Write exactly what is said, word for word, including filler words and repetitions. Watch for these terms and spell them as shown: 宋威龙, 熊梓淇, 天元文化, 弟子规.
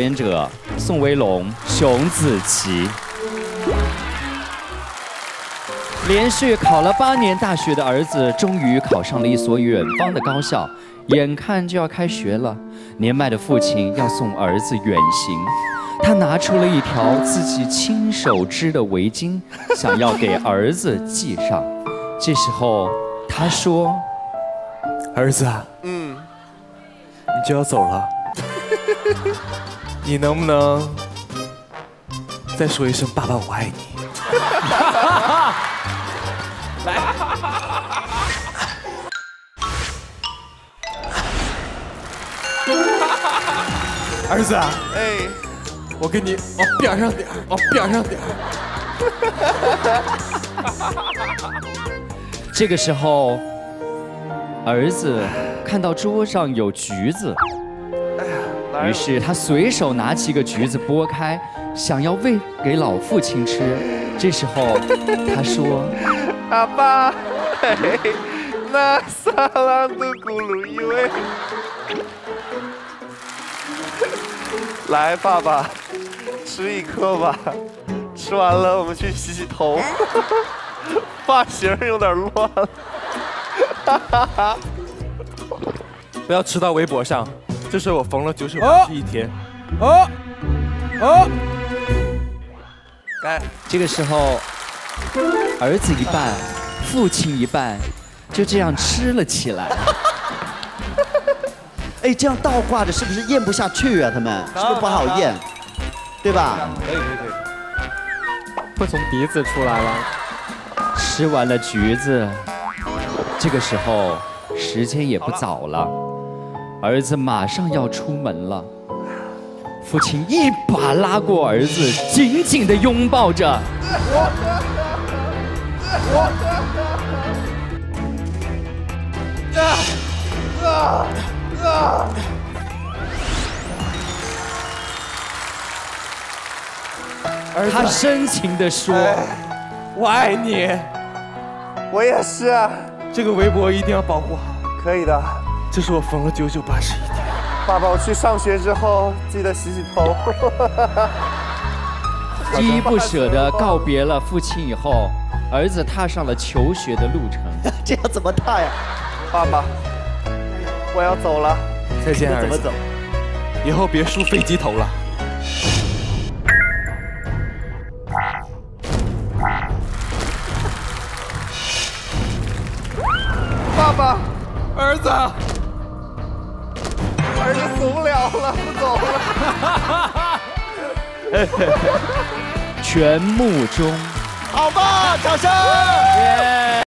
表演者宋威龙、熊梓淇。连续考了八年大学的儿子，终于考上了一所远方的高校。眼看就要开学了，年迈的父亲要送儿子远行，他拿出了一条自己亲手织的围巾，想要给儿子系上。这时候他说：“儿子，嗯，你就要走了。” 你能不能再说一声“爸爸，我爱你”？来，儿子，哎，我给你往边上点，往边上点。这个时候，儿子看到桌上有橘子。 于是他随手拿起一个橘子剥开，想要喂给老父亲吃。这时候他说：“阿爸，那萨拉都咕噜一位，来，爸爸，吃一颗吧。吃完了我们去洗洗头，发型有点乱了，哈哈哈，不要吃到围脖上。” 这是我缝了九十五针一天。哦，哦，来，这个时候，儿子一半，父亲一半，就这样吃了起来。哎，这样倒挂着是不是咽不下去啊？他们是不是不好咽？对吧？可以可以可以。会从鼻子出来了。吃完了橘子，这个时候时间也不早了。 儿子马上要出门了，父亲一把拉过儿子，紧紧地拥抱着。他深情地说：“我爱你。”我也是啊。这个围脖一定要保护好。可以的。 这是我缝了九九八十一天。爸爸，我去上学之后记得洗洗头。依依不舍地告别了父亲以后，儿子踏上了求学的路程。这要怎么踏呀？爸爸，我要走了。再见，儿子。怎么走？以后别梳飞机头了。爸爸，儿子。 儿子走不了了，不走了。全幕中，好吧，掌声。Yeah.